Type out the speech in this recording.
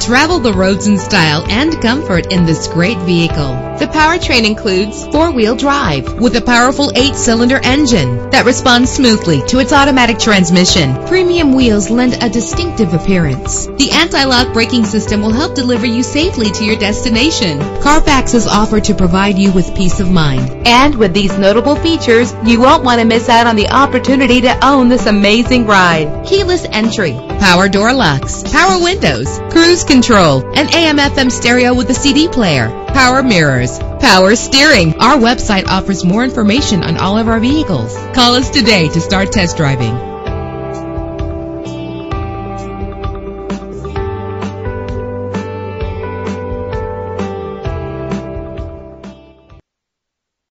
Travel the roads in style and comfort in this great vehicle. The powertrain includes four-wheel drive with a powerful 8-cylinder engine that responds smoothly to its automatic transmission. Premium wheels lend a distinctive appearance. The anti-lock braking system will help deliver you safely to your destination. Carfax is offered to provide you with peace of mind. And with these notable features, you won't want to miss out on the opportunity to own this amazing ride. Keyless entry, power door locks, power windows, cruise control, an AM/FM stereo with a CD player, power mirrors, power steering. Our website offers more information on all of our vehicles. Call us today to start test driving.